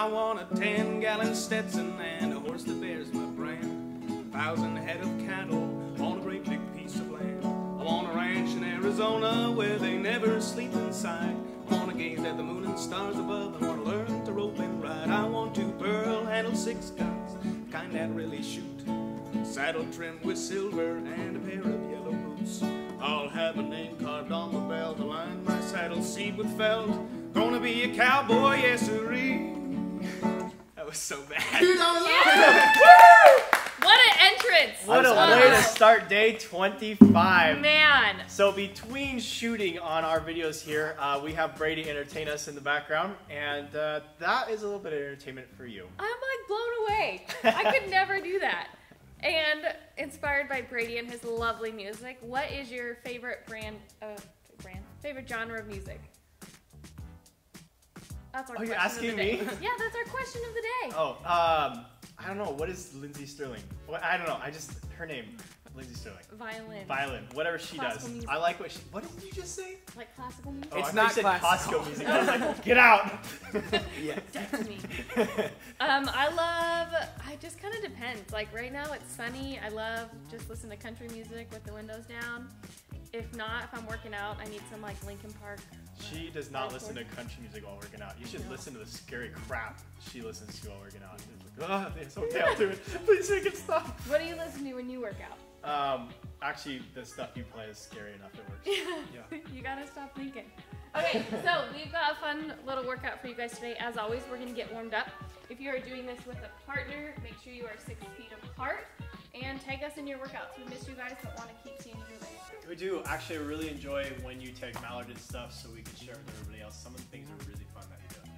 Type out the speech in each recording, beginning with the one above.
I want a 10-gallon Stetson and a horse that bears my brand. 1,000 head of cattle on a great big piece of land. I want a ranch in Arizona where they never sleep inside. I want to gaze at the moon and stars above. I want to learn to rope and ride. I want to pearl-handle 6 guns, the kind that really shoot. Saddle trimmed with silver and a pair of yellow boots. I'll have a name carved on my belt, align my saddle seat with felt. Gonna be a cowboy, yes sirree. That was so bad. Dude, yeah. Woo! What an entrance! What a way to start day 25. Man. So between shooting on our videos here, we have Brady entertain us in the background, and that is a little bit of entertainment for you. I'm like blown away. I could never do that. And inspired by Brady and his lovely music, what is your favorite favorite genre of music? That's our question. Oh, you're asking me? Yeah, that's our question of the day. Oh, I don't know. What is Lindsey Stirling? Well, I don't know. I just, her name, Lindsey Stirling. Violin. Violin. Whatever she classical does. Music. I like what she, what did you just say? Like classical music? Oh, it's not classical music. I was like, get out. Yeah. That's me. It just kind of depends. Like right now it's sunny. I love just listen to country music with the windows down. If not, if I'm working out, I need some like Linkin Park. She does not listen to country music while working out. You should listen to the scary crap she listens to while working out. It's like, oh, it's okay, I'll do it. Please make it stop. What do you listen to when you work out? Actually, the stuff you play is scary enough that works. Yeah. Yeah. You gotta stop thinking. Okay, so we've got a fun little workout for you guys today. As always, we're gonna get warmed up. If you are doing this with a partner, make sure you are 6 feet apart and tag us in your workouts. We miss you guys, but want to keep seeing you later. We do actually really enjoy when you tag Mallard and stuff so we can share with everybody else. Some of the things are really fun that you do.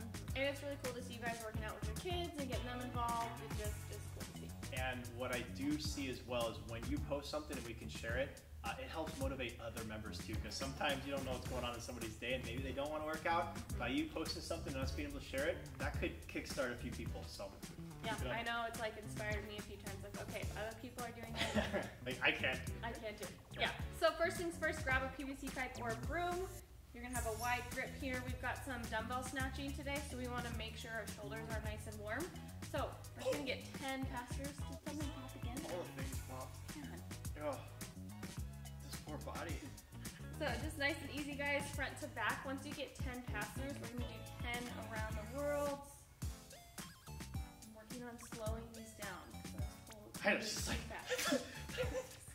And it's really cool to see you guys working out with your kids and getting them involved. It just is cool to see. And what I do see as well is when you post something and we can share it, it helps motivate other members too, because sometimes you don't know what's going on in somebody's day and maybe they don't want to work out. By you posting something and us being able to share it, that could kickstart a few people. So yeah, I know it's like inspired me a few times. Like, okay, if other people are doing that, like I can't do it. Yeah. So first things first, grab a PVC pipe or a broom. You're gonna have a wide grip here. We've got some dumbbell snatching today, so we want to make sure our shoulders are nice and warm. So we're just gonna get 10 casters. Did something pop again? All the things popped. Yeah. Body. So just nice and easy, guys, front to back. Once you get 10 pass-throughs, we're going to do 10 around the world. I'm working on slowing these down. It's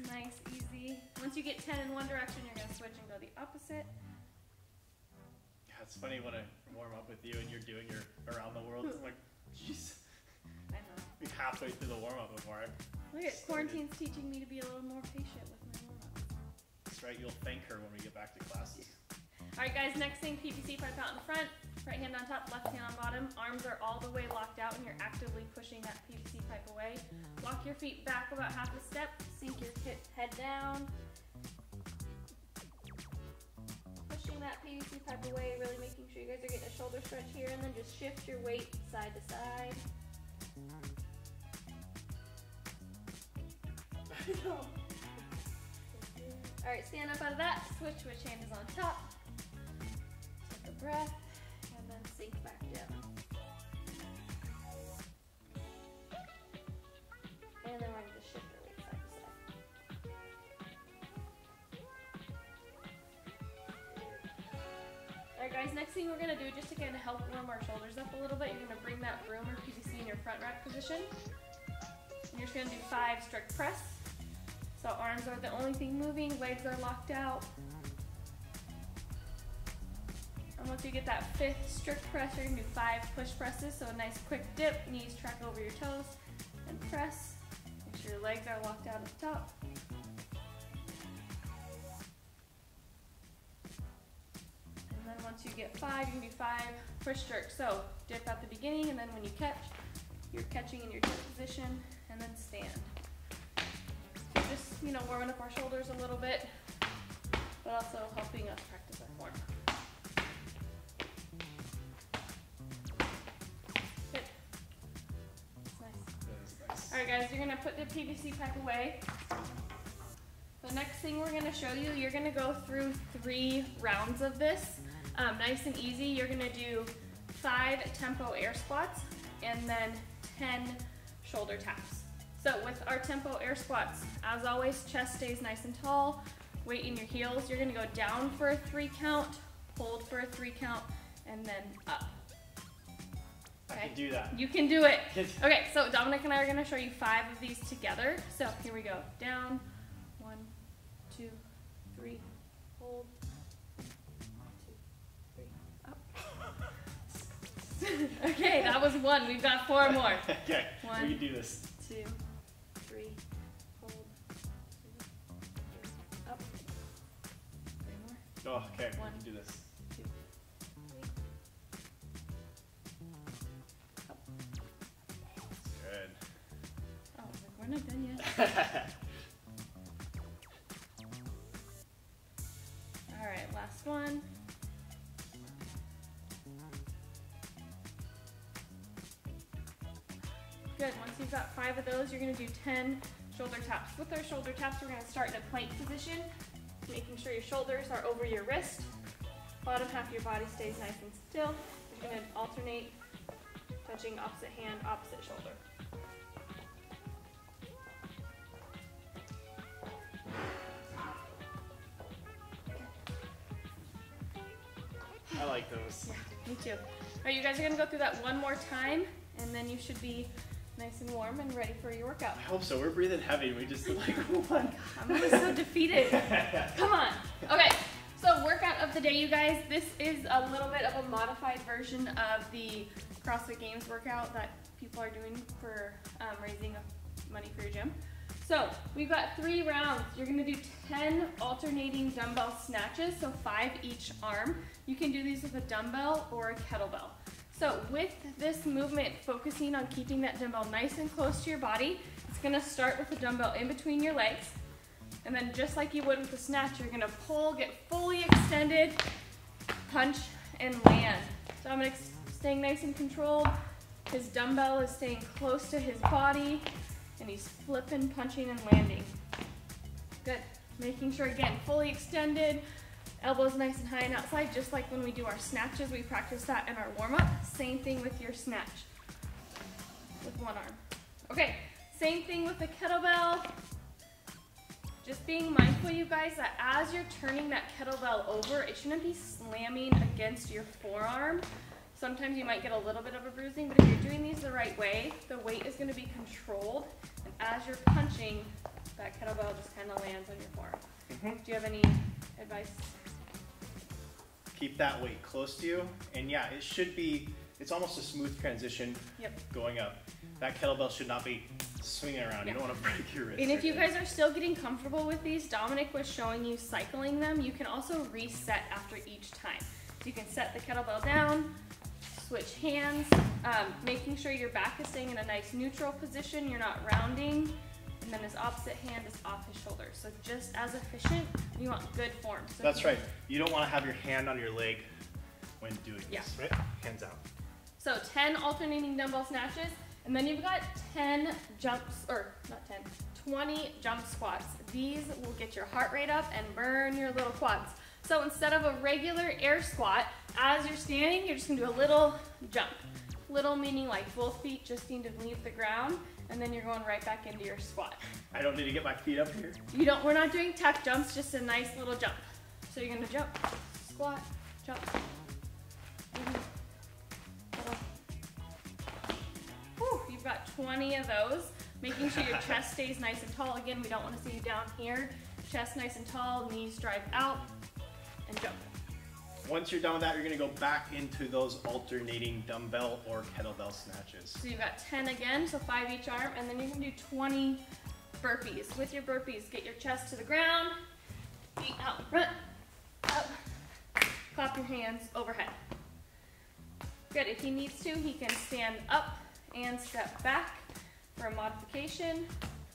nice, easy. Once you get 10 in one direction, you're going to switch and go the opposite. Yeah, it's funny when I warm up with you and you're doing your around the world. I'm like, jeez. I know. I'm halfway through the warm-up before I Quarantine's teaching me to be a little more patient with my warm-up. Right, you'll thank her when we get back to classes. All right, guys, next thing, PVC pipe out in front, right hand on top, left hand on bottom. Arms are all the way locked out and you're actively pushing that PVC pipe away. Lock your feet back about half a step, sink your head down. Pushing that PVC pipe away, really making sure you guys are getting a shoulder stretch here, and then just shift your weight side to side. All right, stand up out of that, switch which hand is on top, take a breath, and then sink back down. And then we're going to shift our weight side to side. All right, guys, next thing we're going to do, just to kind of help warm our shoulders up a little bit, you're going to bring that broom or PVC in your front rack position. And you're just going to do 5 strict press. So arms are the only thing moving, legs are locked out. And once you get that 5th strict press, you're gonna do 5 push presses. So a nice quick dip, knees track over your toes, and press. Make sure your legs are locked out at the top. And then once you get 5, you can do 5 push jerks. So dip at the beginning, and then when you catch, you're catching in your dip position, and then stand. Just, you know, warming up our shoulders a little bit, but also helping us practice our form. Good. That's nice. All right, guys, you're gonna put the PVC pipe away. The next thing we're gonna show you, you're gonna go through 3 rounds of this, nice and easy. You're gonna do 5 tempo air squats, and then 10 shoulder taps. So with our tempo air squats, as always, chest stays nice and tall, weight in your heels. You're gonna go down for a 3 count, hold for a 3 count, and then up. Okay? I can do that. You can do it. Okay, so Dominic and I are gonna show you 5 of these together. So here we go, down, 1, 2, 3, hold, 1, 2, 3, up. Okay, that was 1, we've got 4 more. Okay, we can do this. 2, 3, hold, 2, 3, up, 3 more. Oh, okay, 1, we can do this. 2, 3, up. Good. Oh, we're not done yet. All right, last one. Good, once you've got 5 of those, you're gonna do 10 shoulder taps. With our shoulder taps, we're gonna start in a plank position, making sure your shoulders are over your wrist. Bottom half of your body stays nice and still. You're gonna alternate, touching opposite hand, opposite shoulder. I like those. Yeah, me too. All right, you guys are gonna go through that 1 more time, and then you should be nice and warm and ready for your workout. I hope so. We're breathing heavy. We just did like 1. I'm always so defeated. Come on. Okay. So workout of the day, you guys. This is a little bit of a modified version of the CrossFit Games workout that people are doing for raising money for your gym. So we've got 3 rounds. You're going to do 10 alternating dumbbell snatches, so 5 each arm. You can do these with a dumbbell or a kettlebell. So with this movement, focusing on keeping that dumbbell nice and close to your body, it's gonna start with the dumbbell in between your legs, and then just like you would with the snatch, you're gonna pull, get fully extended, punch, and land. So Dominic's staying nice and controlled, his dumbbell is staying close to his body, and he's flipping, punching, and landing. Good, making sure again, fully extended, elbows nice and high and outside, just like when we do our snatches, we practice that in our warm-up. Same thing with your snatch, with 1 arm. Okay, same thing with the kettlebell. Just being mindful, you guys, that as you're turning that kettlebell over, it shouldn't be slamming against your forearm. Sometimes you might get a little bit of a bruising, but if you're doing these the right way, the weight is gonna be controlled, and as you're punching, that kettlebell just kind of lands on your forearm. Mm-hmm. Do you have any advice? Keep that weight close to you, and yeah, it should be, it's almost a smooth transition. Yep. Going up. That kettlebell should not be swinging around. Yep. You don't want to break your wrist. And if you guys are still getting comfortable with these, Dominic was showing you cycling them. You can also reset after each time. So you can set the kettlebell down, switch hands, making sure your back is staying in a nice neutral position, you're not rounding, and then his opposite hand is off his shoulder. So just as efficient, you want good form. So that's right. You don't want to have your hand on your leg when doing this, right? Hands out. So 10 alternating dumbbell snatches, and then you've got 10 jumps, or not 10, 20 jump squats. These will get your heart rate up and burn your little quads. So instead of a regular air squat, as you're standing, you're just gonna do a little jump. Little meaning like both feet just need to leave the ground, and then you're going right back into your squat. I don't need to get my feet up here. You don't. We're not doing tuck jumps, just a nice little jump. So you're gonna jump, squat, jump. Whew, you've got 20 of those. Making sure your chest stays nice and tall. Again, we don't want to see you down here. Chest nice and tall, knees drive out, and jump. Once you're done with that, you're going to go back into those alternating dumbbell or kettlebell snatches. So you've got 10 again, so 5 each arm, and then you can do 20 burpees. With your burpees, get your chest to the ground, feet out front, up, clap your hands overhead. Good, if he needs to, he can stand up and step back for a modification,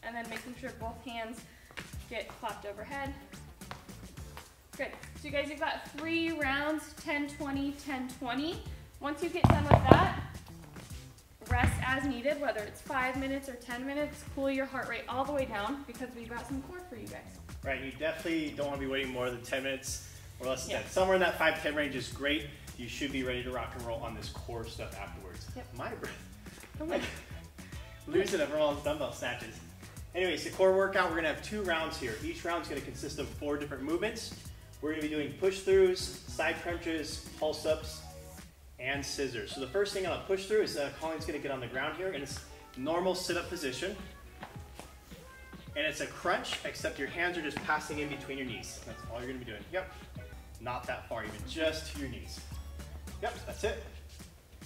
and then making sure both hands get clapped overhead. Good. So you guys, you've got 3 rounds, 10, 20, 10, 20. Once you get done with that, rest as needed, whether it's 5 minutes or 10 minutes, cool your heart rate all the way down because we've got some core for you guys. Right. You definitely don't want to be waiting more than 10 minutes or less than that. Somewhere in that 5-10 range is great. you should be ready to rock and roll on this core stuff afterwards. Yep. My breath. I'm like losing it from all those dumbbell snatches. Anyways, the core workout, we're gonna have 2 rounds here. Each round's gonna consist of 4 different movements. We're gonna be doing push-throughs, side crunches, pulse-ups, and scissors. So the first thing on a push-through is Colin's gonna get on the ground here, and it's normal sit-up position. And it's a crunch, except your hands are just passing in between your knees. That's all you're gonna be doing. Yep, not that far, even just to your knees. Yep, that's it.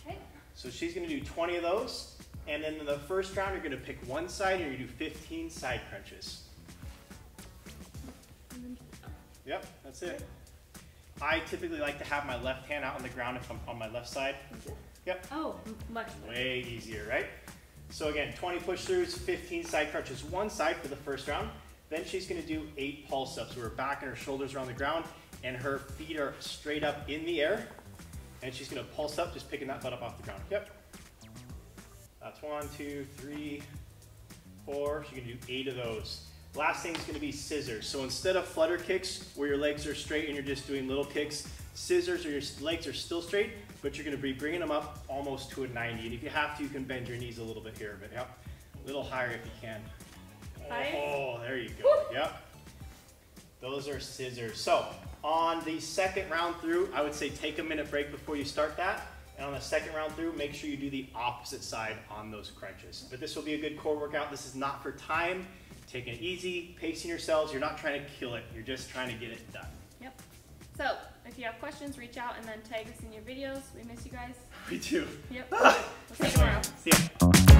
Okay. So she's gonna do 20 of those. And then in the first round, you're gonna pick one side and you're gonna do 15 side crunches. Yep, that's it. I typically like to have my left hand out on the ground if I'm on my left side. Yep. Oh, much better. Way easier, right? So again, 20 push-throughs, 15 side crunches, one side for the first round. Then she's gonna do 8 pulse-ups. Her back and her shoulders are on the ground and her feet are straight up in the air. And she's gonna pulse up, just picking that butt up off the ground. Yep. That's 1, 2, 3, 4. So you're gonna do 8 of those. Last thing is gonna be scissors. So instead of flutter kicks where your legs are straight and you're just doing little kicks, scissors or your legs are still straight, but you're gonna be bringing them up almost to a 90. And if you have to, you can bend your knees a little bit here, but yep. A little higher if you can. Oh, there you go. Woo. Yep. Those are scissors. So on the second round through, I would say take a minute break before you start that. And on the second round through, make sure you do the opposite side on those crunches. But this will be a good core workout. This is not for time. Taking it easy, pacing yourselves. You're not trying to kill it. You're just trying to get it done. Yep. So if you have questions, reach out and then tag us in your videos. We miss you guys. We do. Yep. We'll see you tomorrow. See ya.